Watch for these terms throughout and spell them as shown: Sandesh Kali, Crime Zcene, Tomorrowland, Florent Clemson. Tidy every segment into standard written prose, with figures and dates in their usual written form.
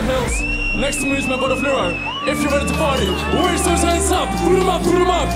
Beverly Hills. Next amusement by the Florent. If you're ready to party, raise those hands up, put them up, put them up.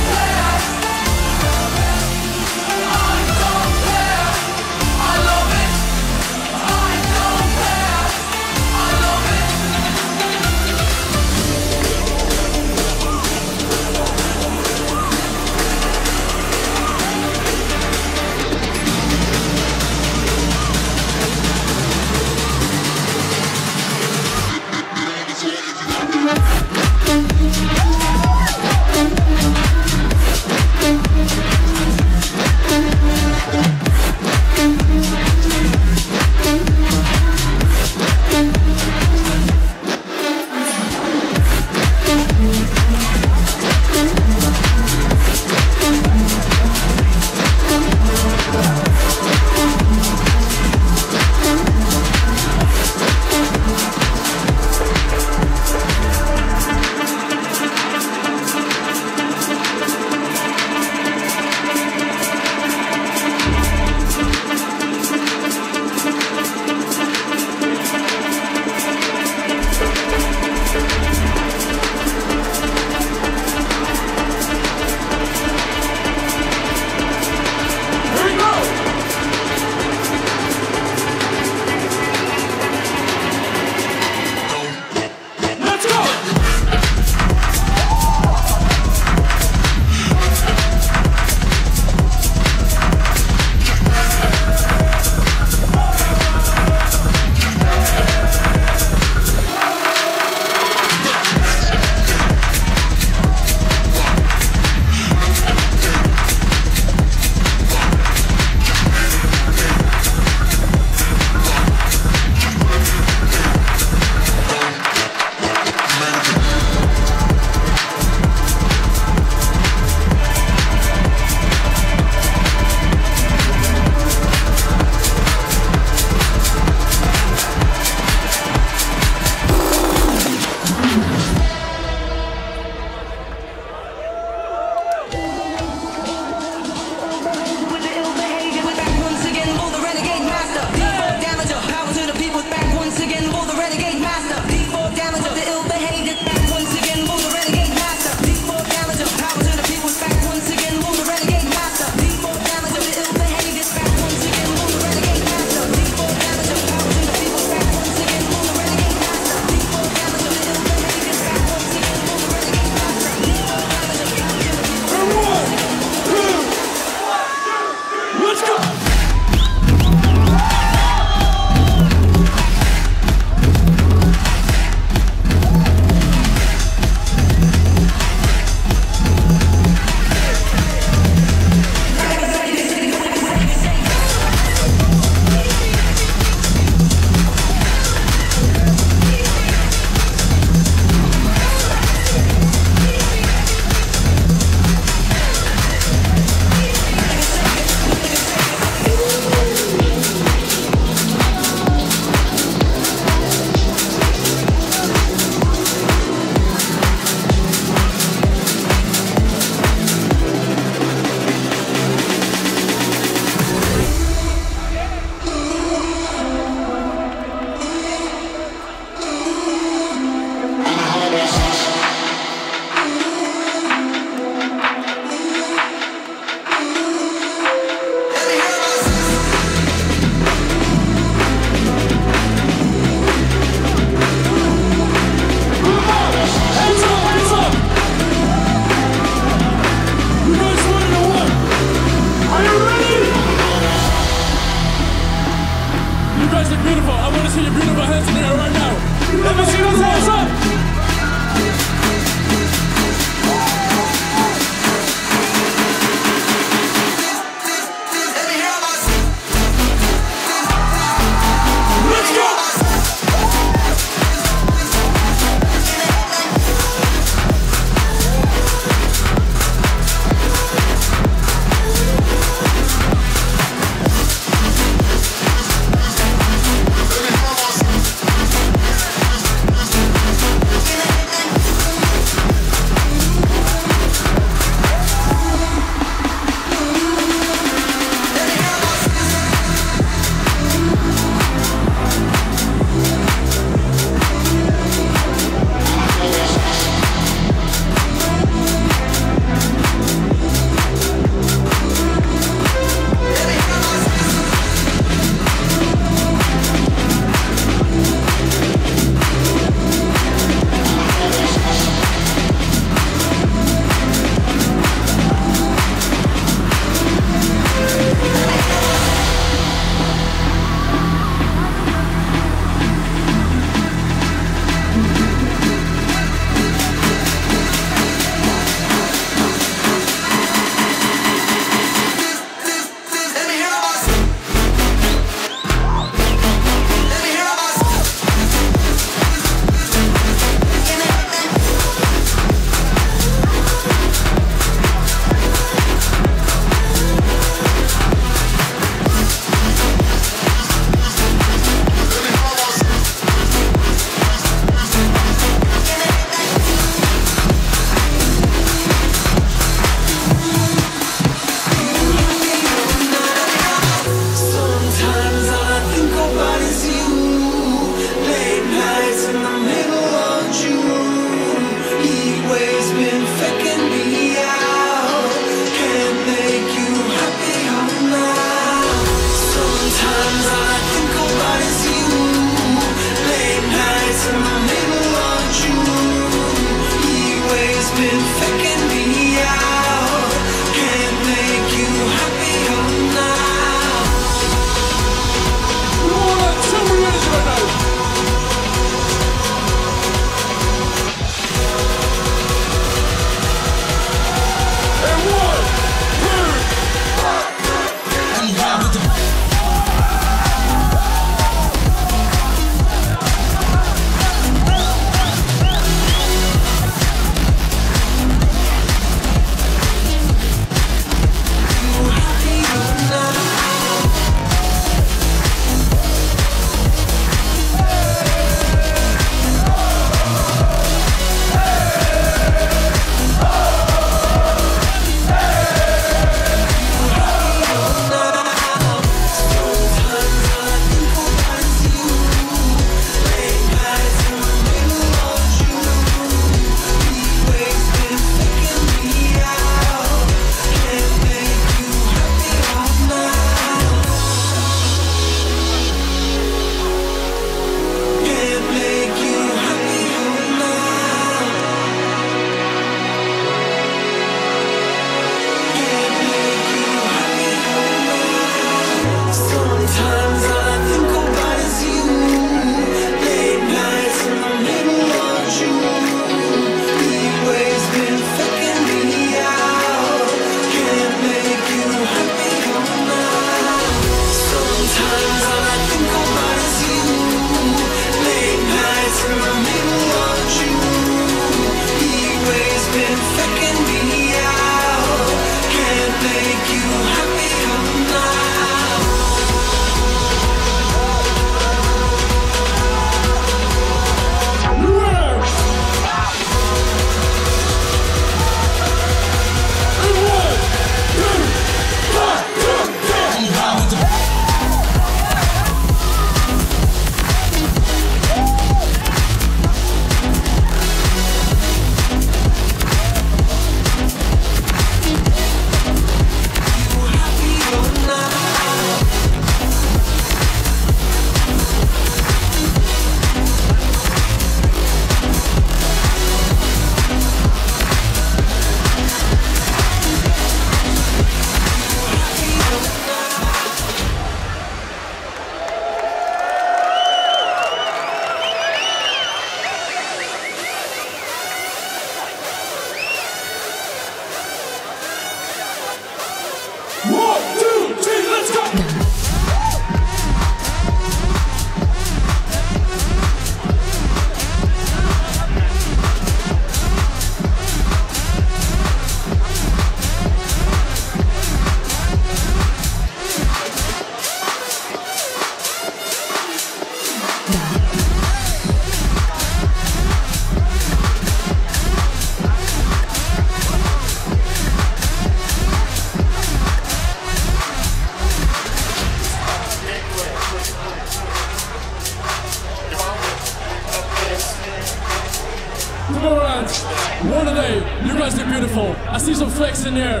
You guys are beautiful. I see some flex in there.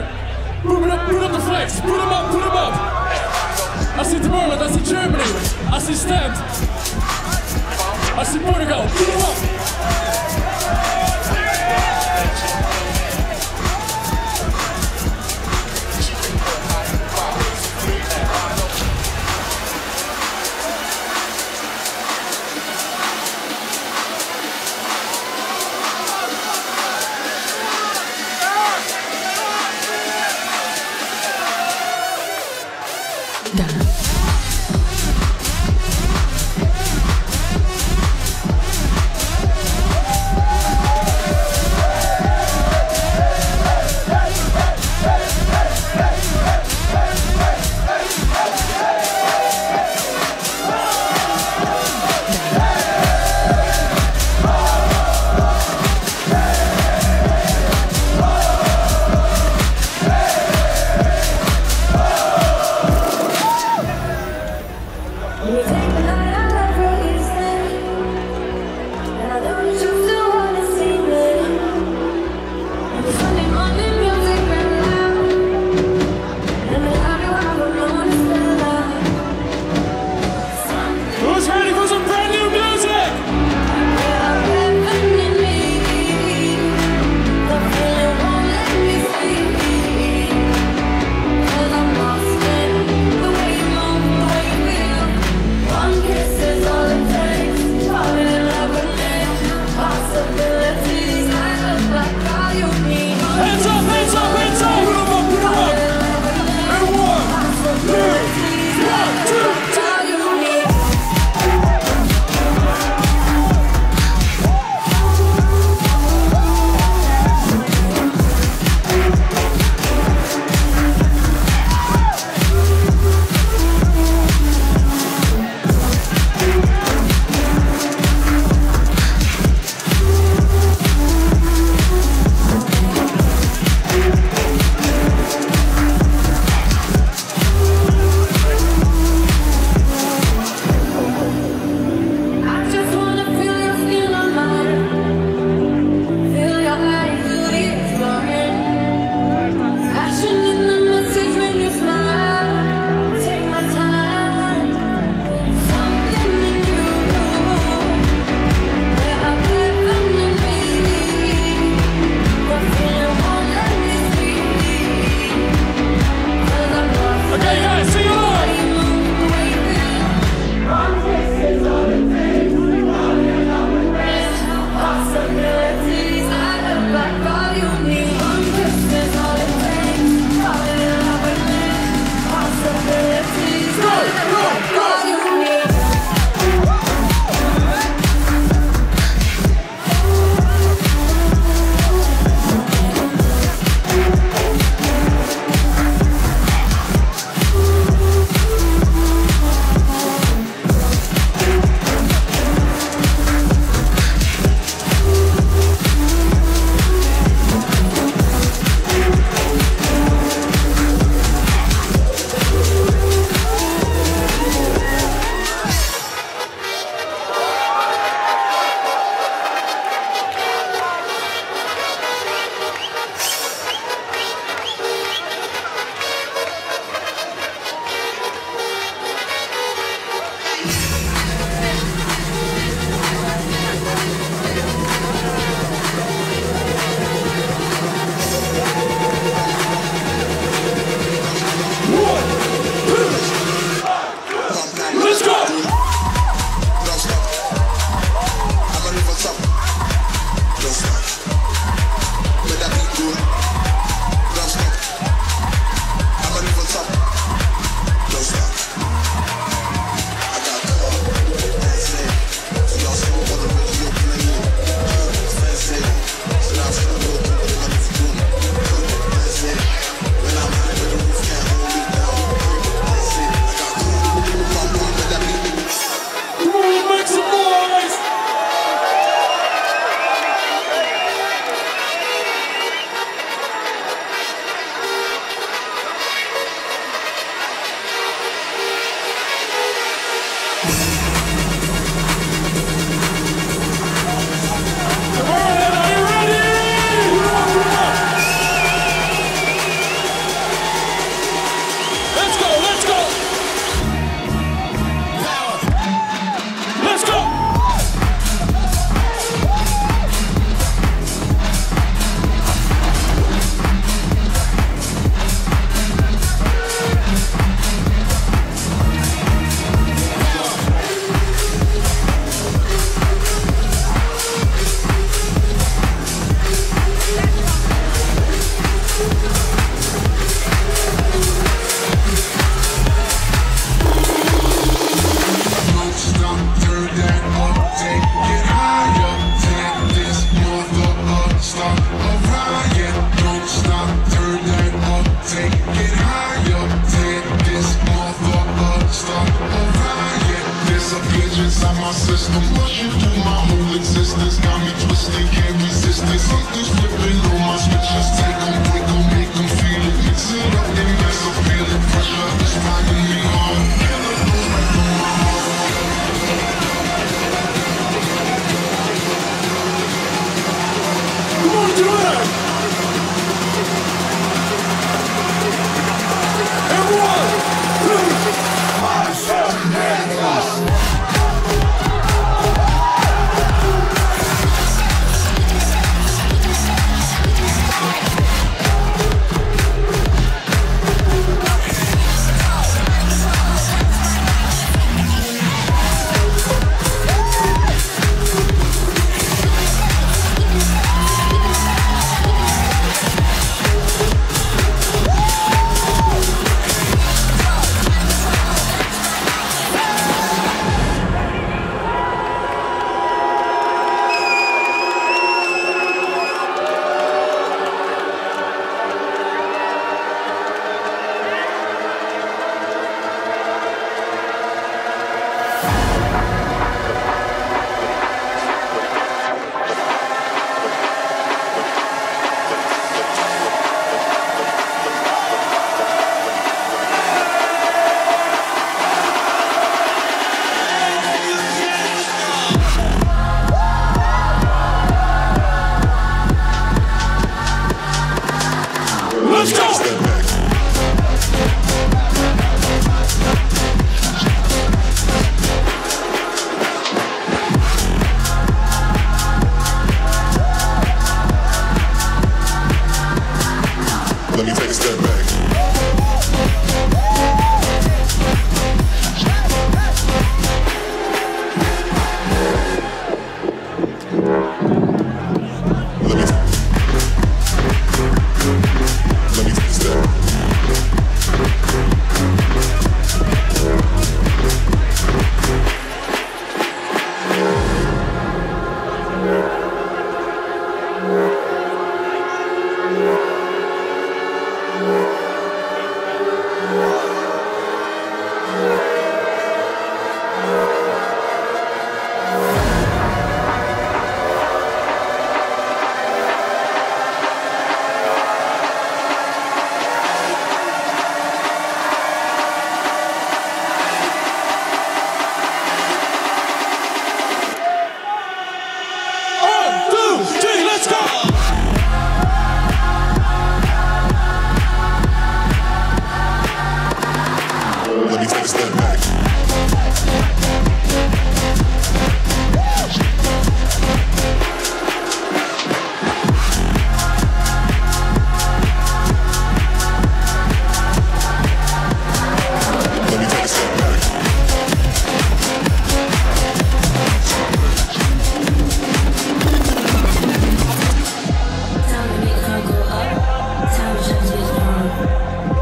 Boot up the flex. Boot them up, boot them up. I see Tomorrowland, I see Germany. I see Stand. I see Portugal. Boot them up. inside my system. Rushing through my whole existence, got me twisted, can't resist it. Something's flipping on my switches, take them, break them, make them feel it. Mix it up and mess up, feeling pressure is finding me hard. Killer goes right through my heart. Come on, do it! Everyone, please, myself, man, go!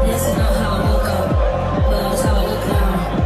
This is not how I woke up, but that's how I look now.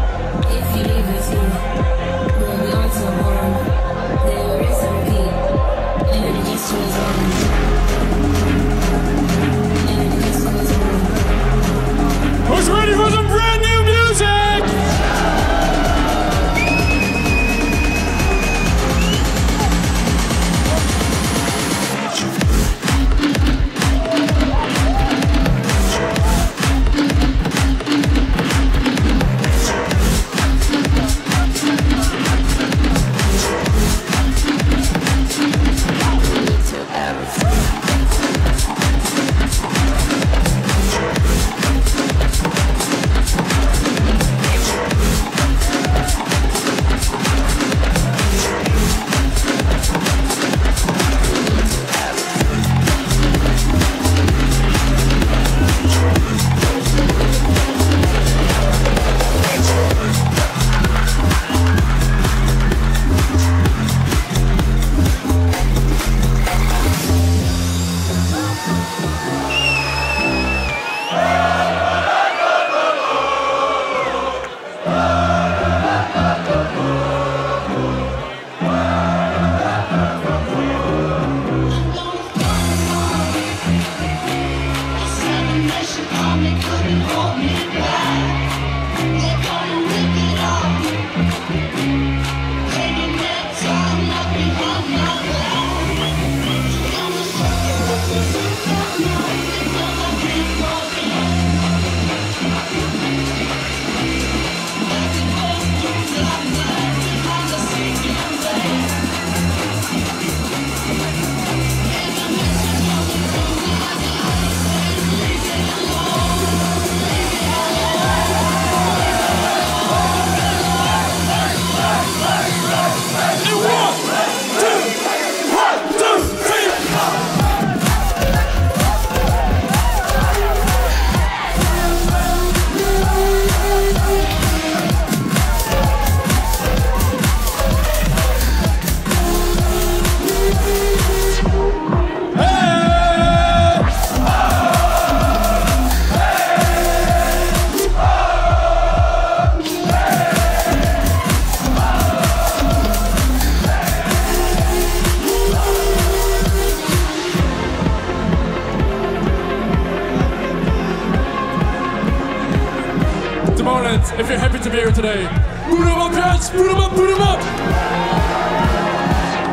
Tomorrowland. If you're happy to be here today, put 'em up, guys! Put 'em up, put 'em up!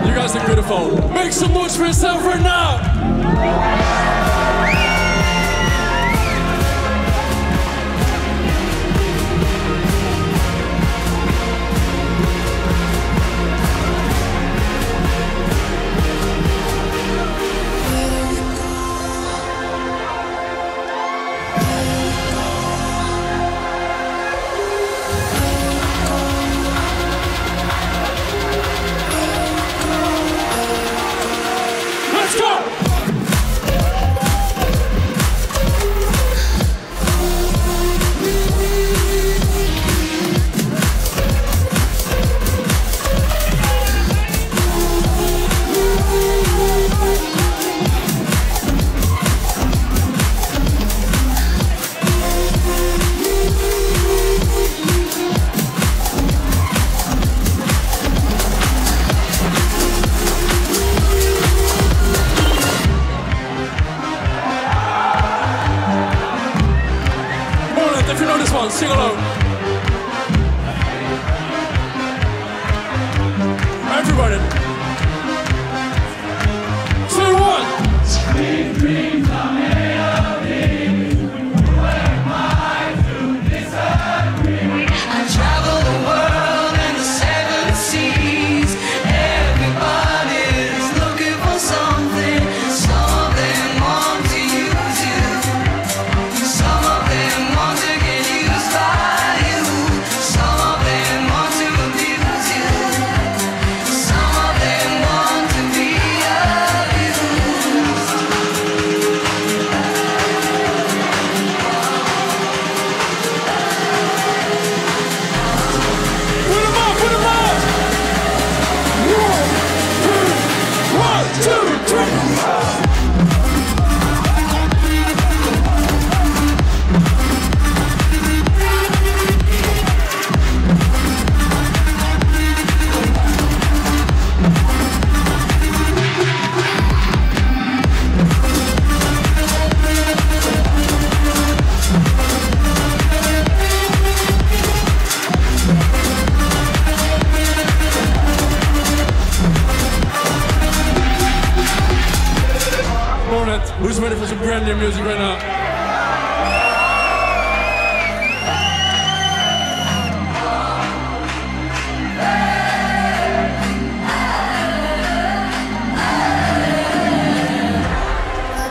You guys are beautiful. Make some noise for yourself right now! If you know this one, sing along. Everybody. Say one. Big dreams are made of things. Who am I to disagree? I travel the world and the seven seas. Everybody's looking for something. Some of them want to use you. Some of them want to. Who's ready for some brand new music right now? I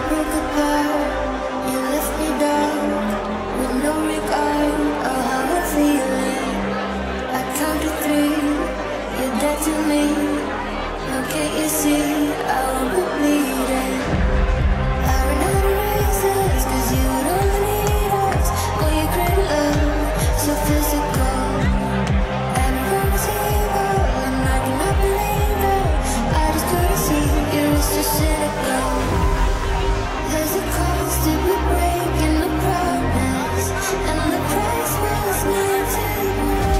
broke apart, you left me down, with no regard of how I'm feeling. I count to three, you're dead to me. Now can't you see I won't be bleeding? Cause you don't need us, all your great love, so physical. Everyone's evil, and I cannot believe it. I just couldn't see you, it's just cynical. There's a cost to be breaking the promise, and the price was not taken.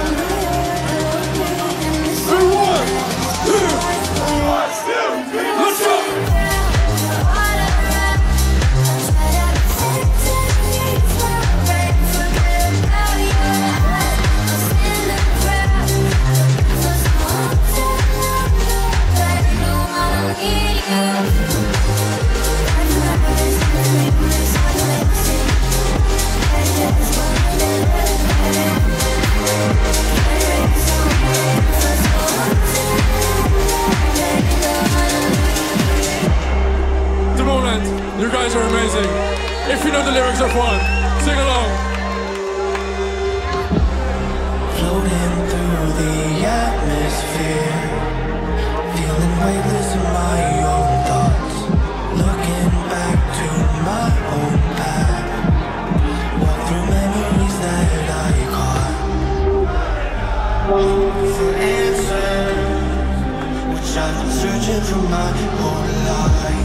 On the earth, there will be in the sun. 1, 2, 3, let's go! You guys are amazing. If you know the lyrics of one, sing along. Floating through the atmosphere, feeling weightless in my own thoughts, looking back to my own path, walk through memories that I caught. Looking for answers, which I've been searching for my whole life.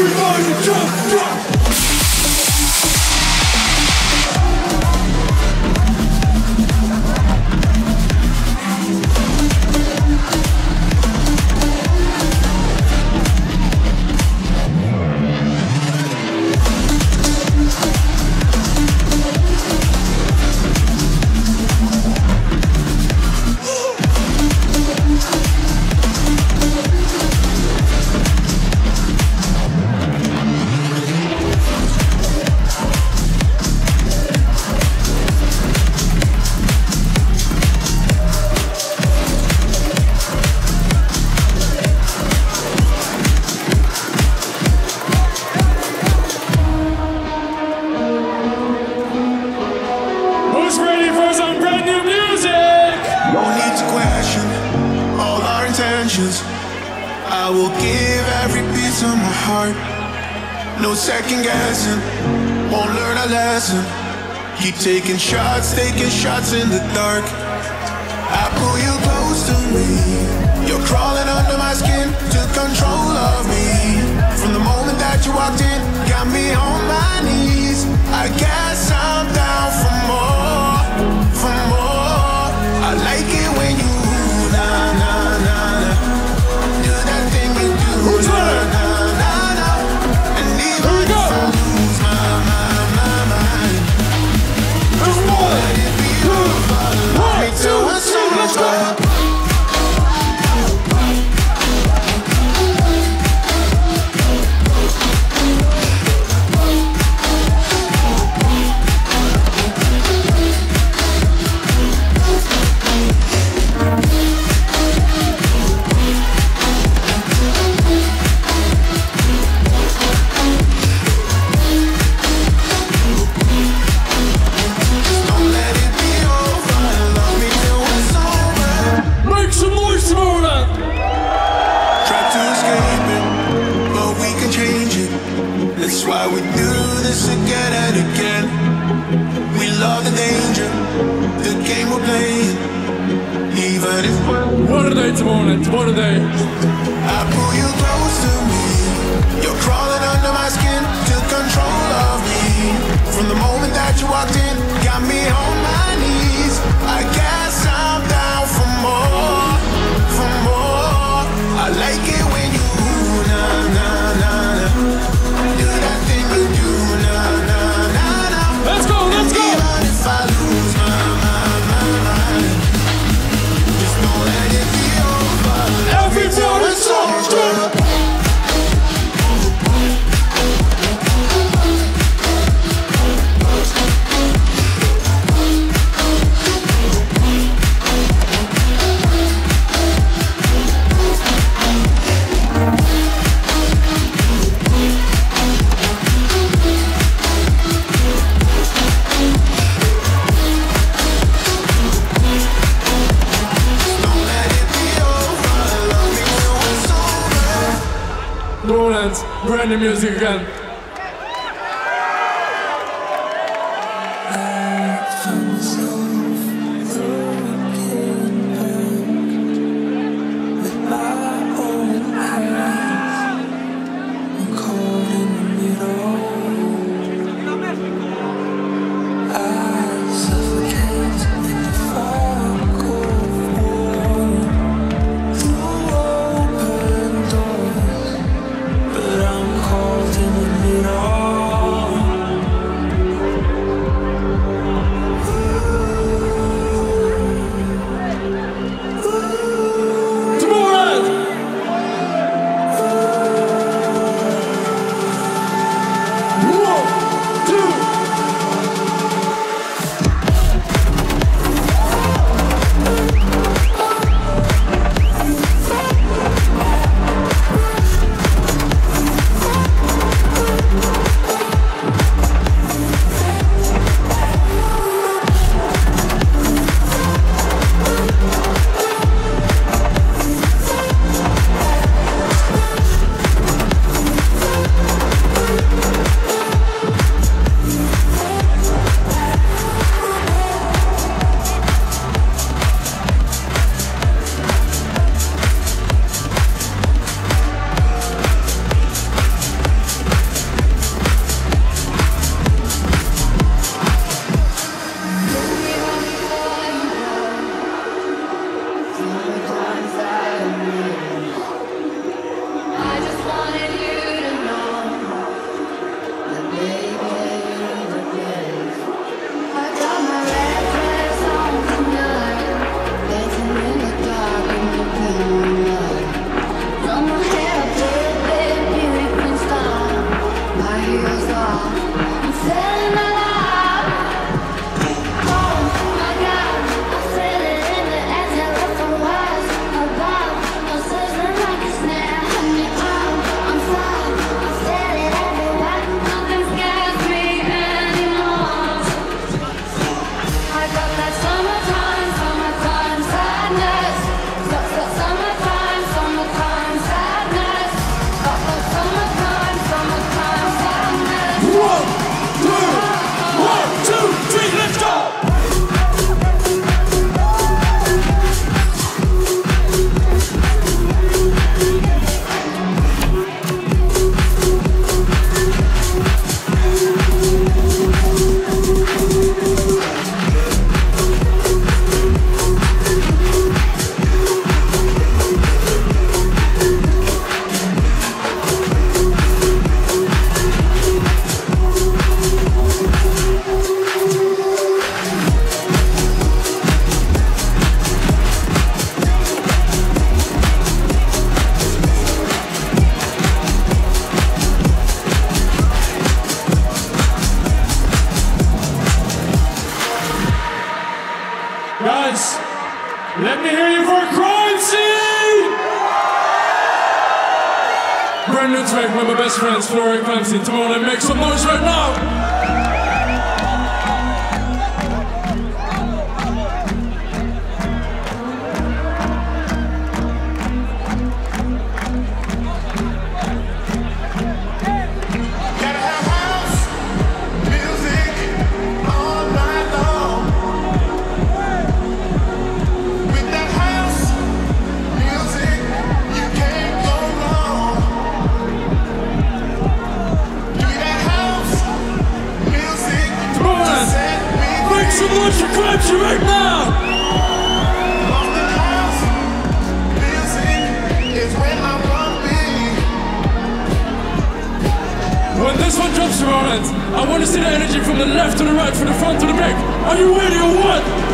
Everybody jump, jump! I will give every piece of my heart. No second guessing, won't learn a lesson. You taking shots in the dark. I pull you close to me. You're crawling under my skin, took control of me. From the moment that you walked in, got me on my knees. I guess I'm down for more, for more. I like it when you Tomorrow day. I pull you close to me. You're crawling under my skin, took control of me. From the moment that you walked in, got me on my knees. I guess I'm down for more, for more. I like it when you na na na na. Do that thing you do na na na na. Let's go, let's go. Even if I lose my mind, just don't let it be. Every time it's over. Brand new music again. us. Let me hear you for Crime Zcene! Brand new track, one of my best friends, Florent Clemson. Tomorrowland, make some noise right now! What's your country right now? On the house, music is where I want to be. When this one drops around it, I want to see the energy from the left to the right, from the front to the back. Are you ready or what?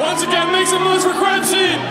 Once again, make some noise for Crime Zcene!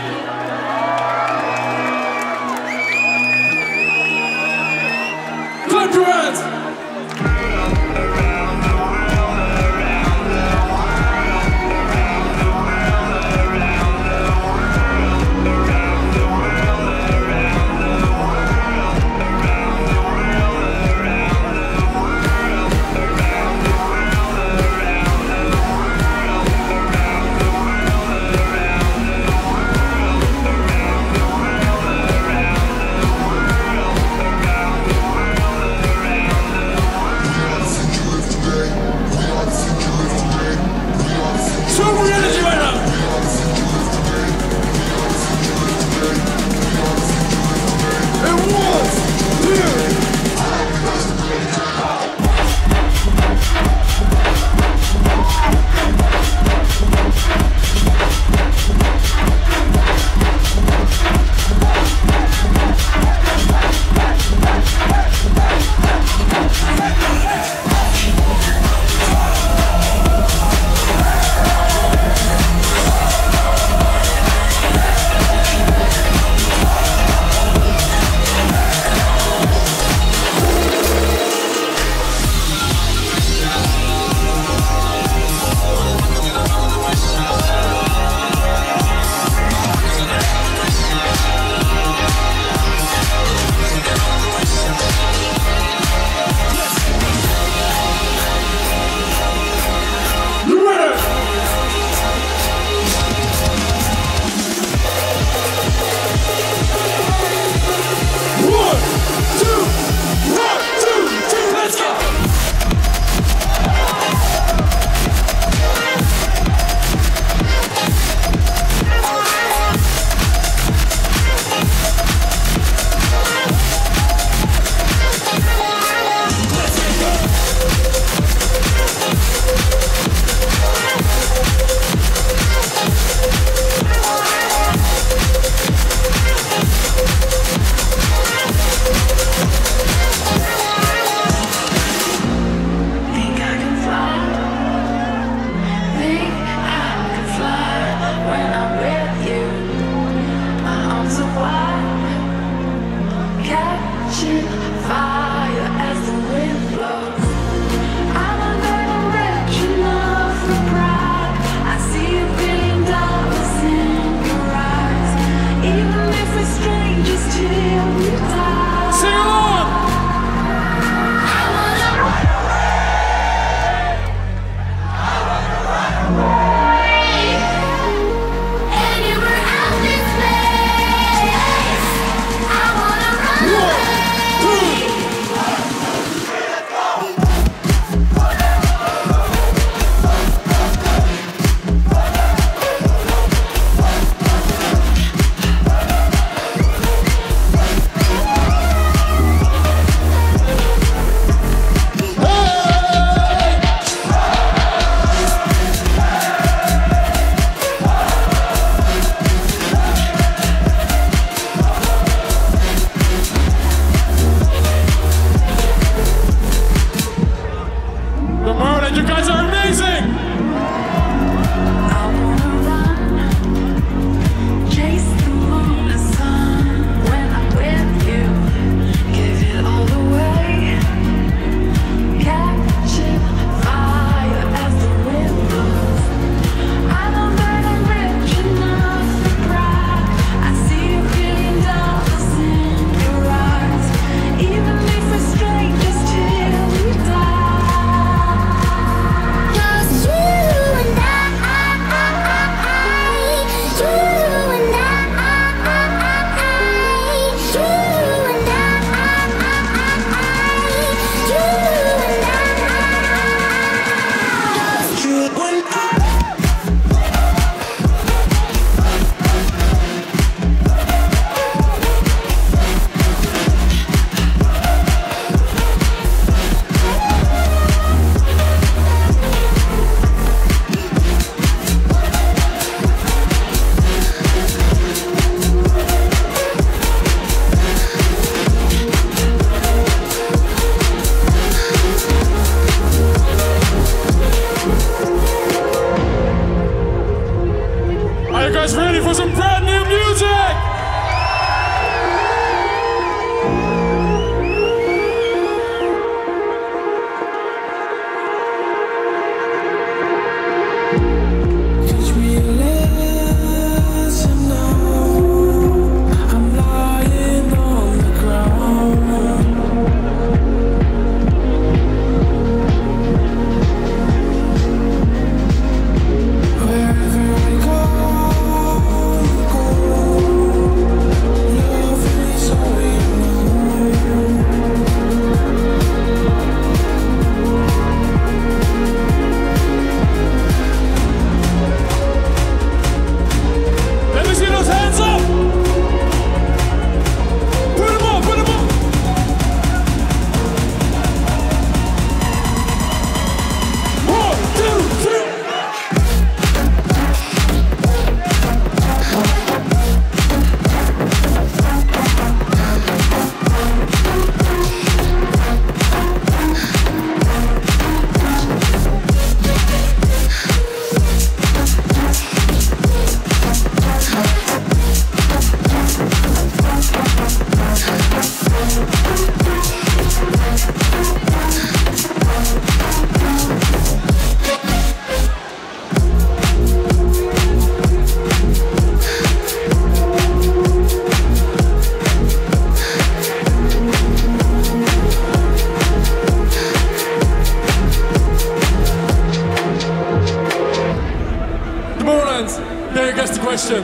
Now you guess the question.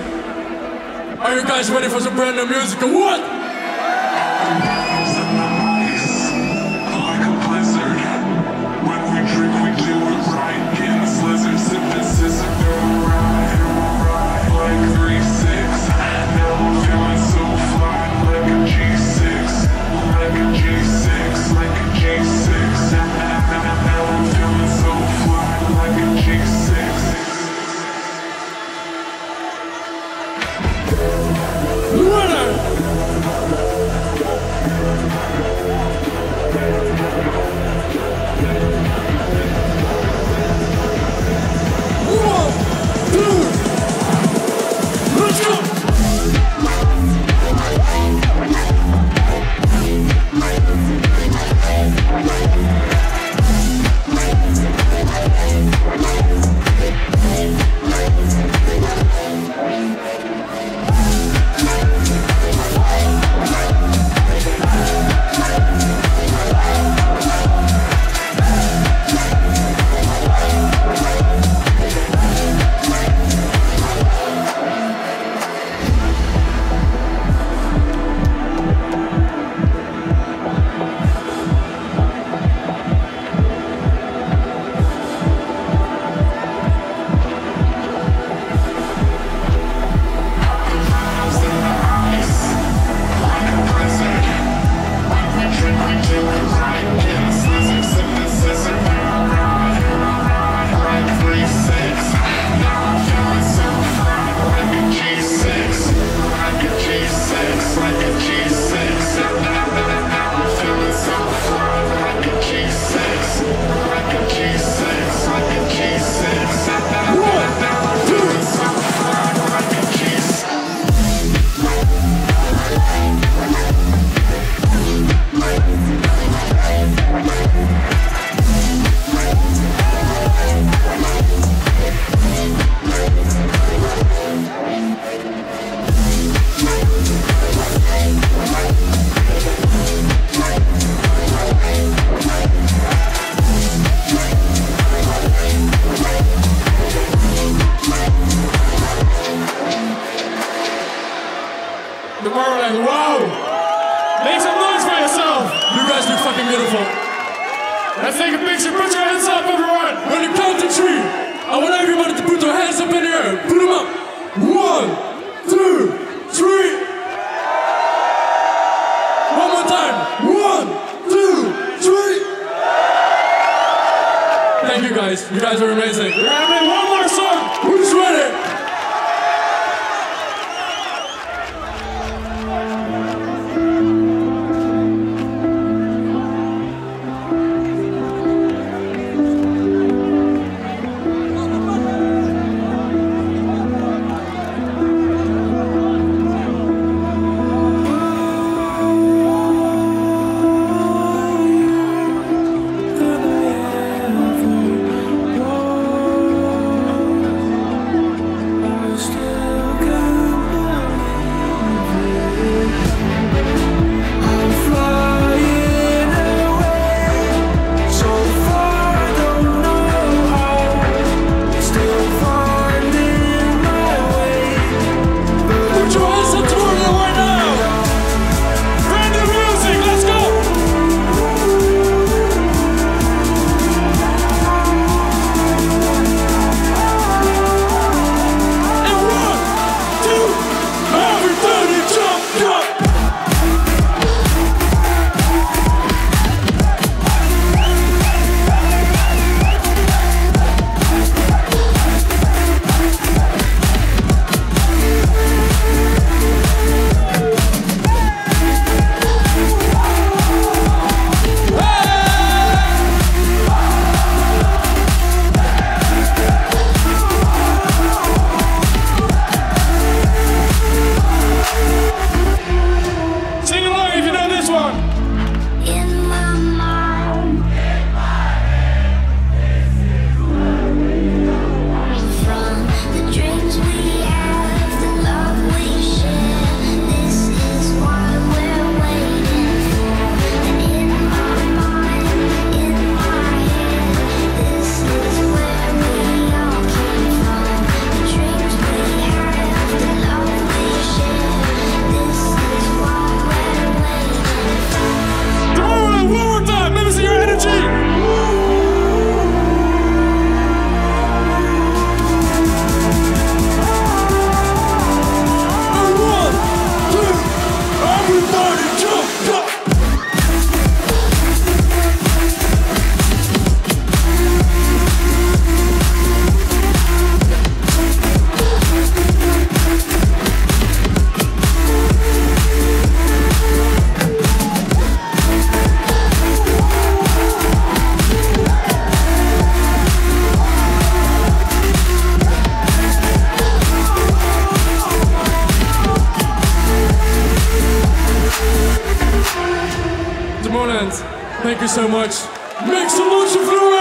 Are you guys ready for some brand new music or what? Like a blizzard. When we drink, we do it right. Getting slizzard, sip and scissor, they're right. Like 3-6. Now I'm feeling so fly. Like a G6. Like a G6. Like a G6. Now I'm feeling so fly. Like a G6. Tomorrowland, wow! Make some noise for yourself! You guys look fucking beautiful. Let's take a picture, put your hands up, everyone! When you count to three, I want everybody to put their hands up in the air. Put them up! 1, 2, 3! One more time! 1, 2, 3! Thank you guys, are amazing. We're gonna play one more song! Who's ready? so much. Make some noise for Florent!